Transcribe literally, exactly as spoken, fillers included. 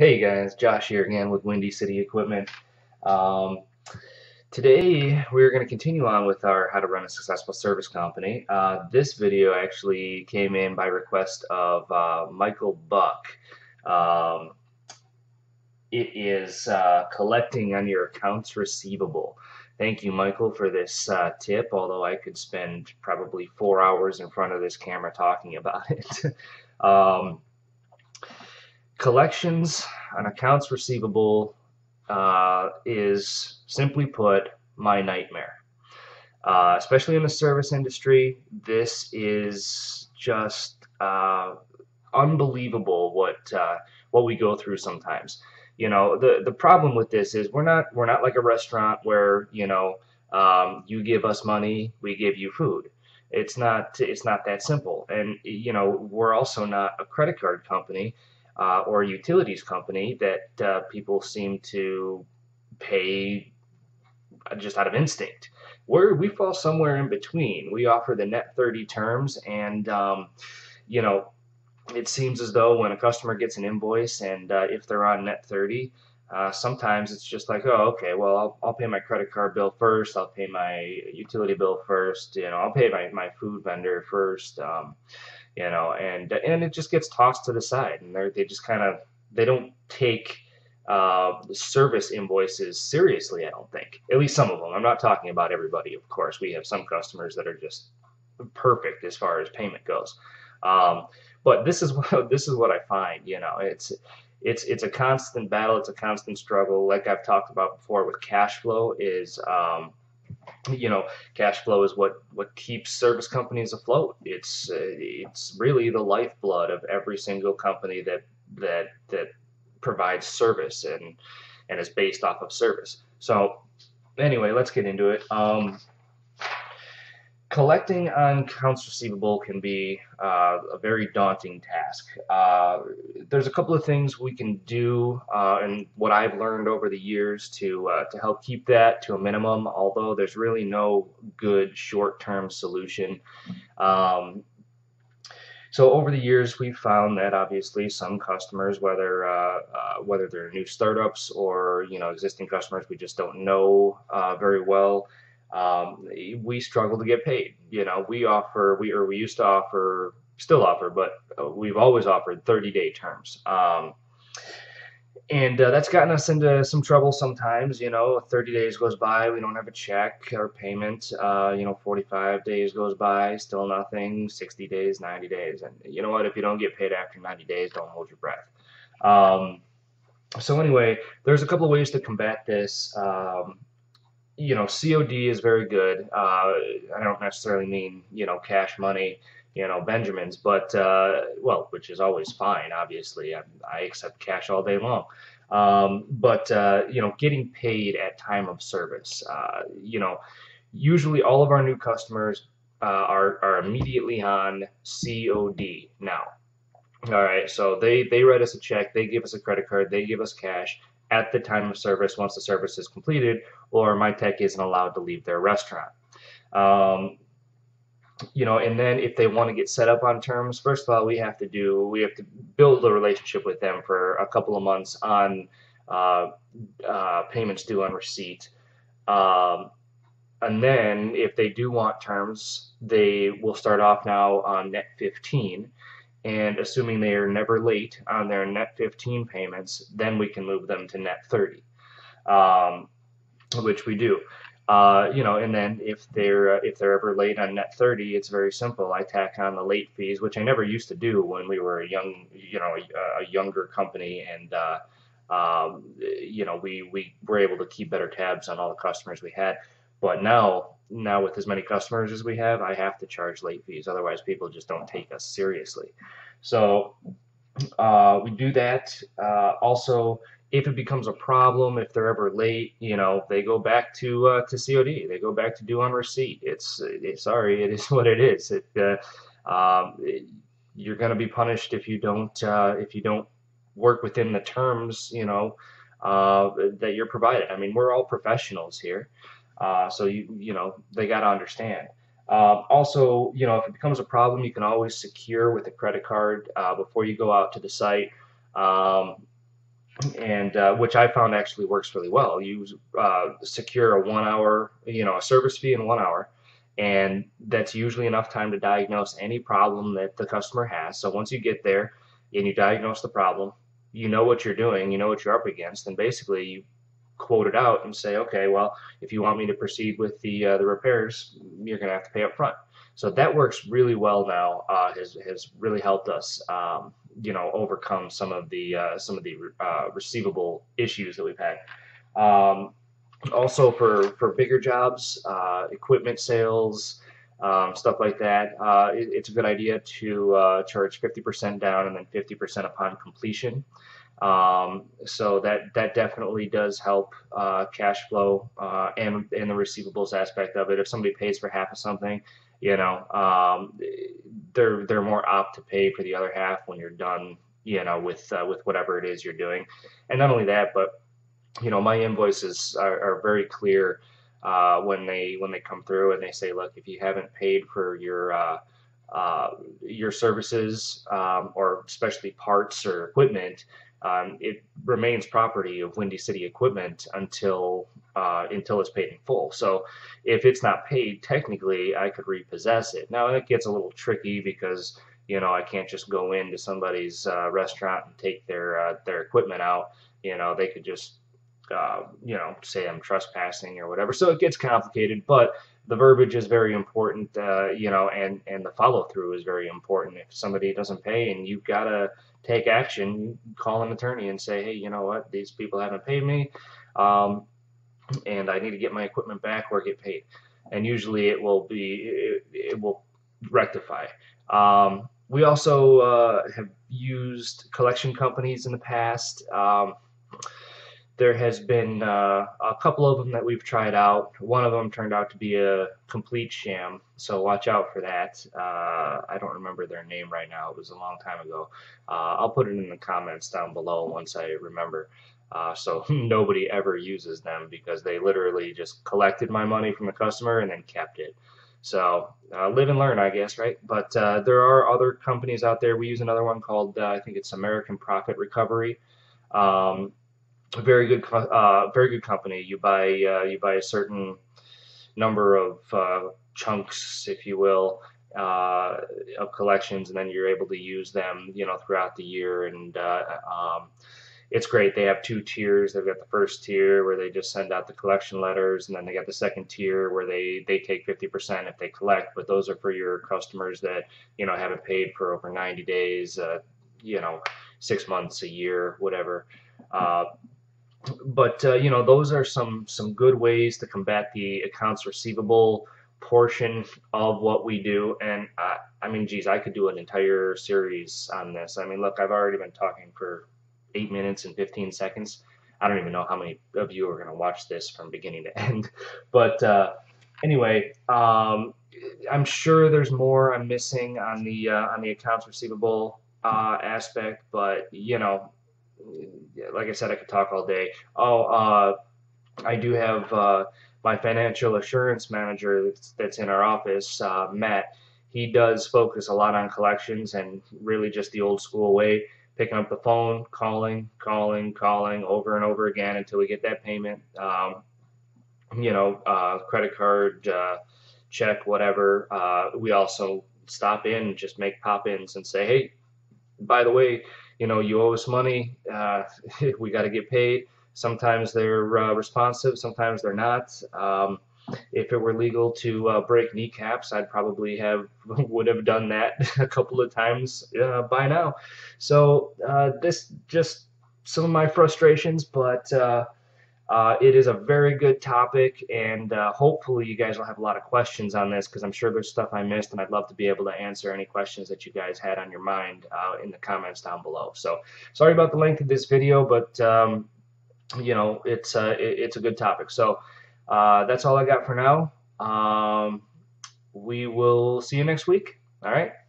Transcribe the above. Hey guys, Josh here again with Windy City Equipment. Um, today we're going to continue on with our how to run a successful service company. Uh, this video actually came in by request of uh, Michael Buck. Um, it is uh, collecting on your accounts receivable. Thank you, Michael, for this uh, tip, although I could spend probably four hours in front of this camera talking about it. um, Collections on accounts receivable uh, is, simply put, my nightmare. Uh, especially in the service industry, this is just uh, unbelievable what uh, what we go through sometimes. You know, the the problem with this is we're not we're not like a restaurant where you know um, you give us money, we give you food. It's not it's not that simple, and you know we're also not a credit card company. Uh, or a utilities company that uh, people seem to pay just out of instinct. We're, we fall somewhere in between. We offer the net thirty terms, and um, you know, it seems as though when a customer gets an invoice and uh, if they're on net thirty, uh, sometimes it's just like, oh, okay, well, I'll, I'll pay my credit card bill first. I'll pay my utility bill first. You know, I'll pay my, my food vendor first. Um, You know, and and it just gets tossed to the side, and they they just kind of they don't take uh, the service invoices seriously. I don't think, at least some of them. I'm not talking about everybody, of course. We have some customers that are just perfect as far as payment goes. Um, but this is what this is what I find. You know, it's it's it's a constant battle. It's a constant struggle. Like I've talked about before, with cash flow is. Um, you know cash flow is what what keeps service companies afloat. It's uh, it's really the lifeblood of every single company that that that provides service and and is based off of service. So anyway, let's get into it. Um, collecting on accounts receivable can be uh, a very daunting task. Uh, there's a couple of things we can do, uh, and what I've learned over the years to uh, to help keep that to a minimum, although there's really no good short-term solution. Um, so over the years we've found that obviously some customers, whether uh, uh, whether they're new startups or you know existing customers we just don't know uh, very well, Um, we struggle to get paid. You know, we offer, we or we used to offer, still offer, but we've always offered thirty day terms. Um, and uh, that's gotten us into some trouble sometimes. You know, thirty days goes by, we don't have a check or payment. Uh, you know, forty-five days goes by, still nothing. sixty days, ninety days, and you know what? If you don't get paid after ninety days, don't hold your breath. Um, so anyway, there's a couple of ways to combat this. Um, You know, C O D is very good. Uh, I don't necessarily mean, you know, cash money, you know, Benjamins, but, uh, well, which is always fine, obviously. I, I accept cash all day long. Um, but, uh, you know, getting paid at time of service. Uh, you know, usually all of our new customers uh, are, are immediately on C O D now. All right, so they, they write us a check, they give us a credit card, they give us cash at the time of service once the service is completed, or my tech isn't allowed to leave their restaurant. Um, you know, and then if they want to get set up on terms, first of all, we have to do we have to build a relationship with them for a couple of months on uh, uh, payments due on receipt. Um, and then if they do want terms, they will start off now on net fifteen. And assuming they are never late on their net fifteen payments, then we can move them to net thirty, um, which we do. Uh, you know, and then if they're uh, if they're ever late on net thirty, it's very simple. I tack on the late fees, which I never used to do when we were a young, you know, a, a younger company, and uh, um, you know, we we were able to keep better tabs on all the customers we had. But now, now with as many customers as we have, I have to charge late fees. Otherwise, people just don't take us seriously. So uh, we do that. Uh, also, if it becomes a problem, if they're ever late, you know, they go back to uh, to C O D. They go back to due on receipt. It's, it's sorry, it is what it is. It, uh, um, it, you're going to be punished if you don't uh, if you don't work within the terms, you know, uh, that you're provided. I mean, we're all professionals here. Uh, so you you know they got to understand. Uh, also, you know if it becomes a problem, you can always secure with a credit card uh, before you go out to the site. Um, and uh, which I found actually works really well. You uh, secure a one hour, you know, a service fee in one hour, and that's usually enough time to diagnose any problem that the customer has. So once you get there and you diagnose the problem, you know what you're doing, you know what you're up against, and basically you quote it out and say, okay, well, if you want me to proceed with the uh, the repairs, you're going to have to pay up front. So that works really well now. Uh, has has really helped us, um, you know, overcome some of the uh, some of the uh, receivable issues that we've had. Um, also for for bigger jobs, uh, equipment sales, um, stuff like that, uh, it, it's a good idea to uh, charge fifty percent down and then fifty percent upon completion. Um, so that that definitely does help uh, cash flow uh, and and the receivables aspect of it. If somebody pays for half of something, you know, um, they're they're more apt to pay for the other half when you're done, you know, with uh, with whatever it is you're doing. And not only that, but you know, my invoices are, are very clear uh, when they when they come through, and they say, look, if you haven't paid for your uh, uh, your services um, or especially parts or equipment, Um, it remains property of Windy City Equipment until uh, until it's paid in full. So if it's not paid, technically I could repossess it. Now it gets a little tricky because, you know, I can't just go into somebody's uh, restaurant and take their uh, their equipment out. You know, they could just uh, you know, say I'm trespassing or whatever. So it gets complicated, but the verbiage is very important, uh, you know, and, and the follow-through is very important. If somebody doesn't pay and you've got to take action, call an attorney and say, hey, you know what, these people haven't paid me, um, and I need to get my equipment back or get paid. And usually it will be, it, it will rectify. Um, we also uh, have used collection companies in the past. Um, There has been uh, a couple of them that we've tried out. One of them turned out to be a complete sham, so watch out for that. Uh, I don't remember their name right now. It was a long time ago. Uh, I'll put it in the comments down below once I remember. Uh, so nobody ever uses them because they literally just collected my money from the customer and then kept it. So uh, live and learn, I guess, right? But uh, there are other companies out there. We use another one called, uh, I think it's American Profit Recovery. Um, A very good, uh, very good company. You buy, uh, you buy a certain number of uh, chunks, if you will, uh, of collections, and then you're able to use them, you know, throughout the year. And uh, um, it's great. They have two tiers. They've got the first tier where they just send out the collection letters, and then they got the second tier where they they take fifty percent if they collect. But those are for your customers that, you know, haven't paid for over ninety days, uh, you know, six months, a year, whatever. Uh, But uh, you know, those are some some good ways to combat the accounts receivable portion of what we do. And uh, I mean, geez, I could do an entire series on this. I mean, look, I've already been talking for eight minutes and fifteen seconds. I don't even know how many of you are going to watch this from beginning to end. But uh, anyway, um, I'm sure there's more I'm missing on the uh, on the accounts receivable uh, aspect. But you know, like I said, I could talk all day. Oh, uh, I do have uh, my financial assurance manager that's, that's in our office, uh, Matt. He does focus a lot on collections and really just the old school way, picking up the phone, calling, calling, calling over and over again until we get that payment. Um, you know, uh, credit card, uh, check, whatever. Uh, we also stop in and just make pop-ins and say, hey, by the way, you know, you owe us money, uh, we got to get paid. Sometimes they're uh, responsive, sometimes they're not. Um, if it were legal to uh, break kneecaps, I'd probably have, would have done that a couple of times uh, by now. So uh, this just some of my frustrations, but uh, uh, it is a very good topic, and uh, hopefully you guys will have a lot of questions on this, because I'm sure there's stuff I missed, and I'd love to be able to answer any questions that you guys had on your mind uh, in the comments down below. So sorry about the length of this video, but um, you know, it's uh, it, it's a good topic. So uh, that's all I got for now. Um, we will see you next week. All right.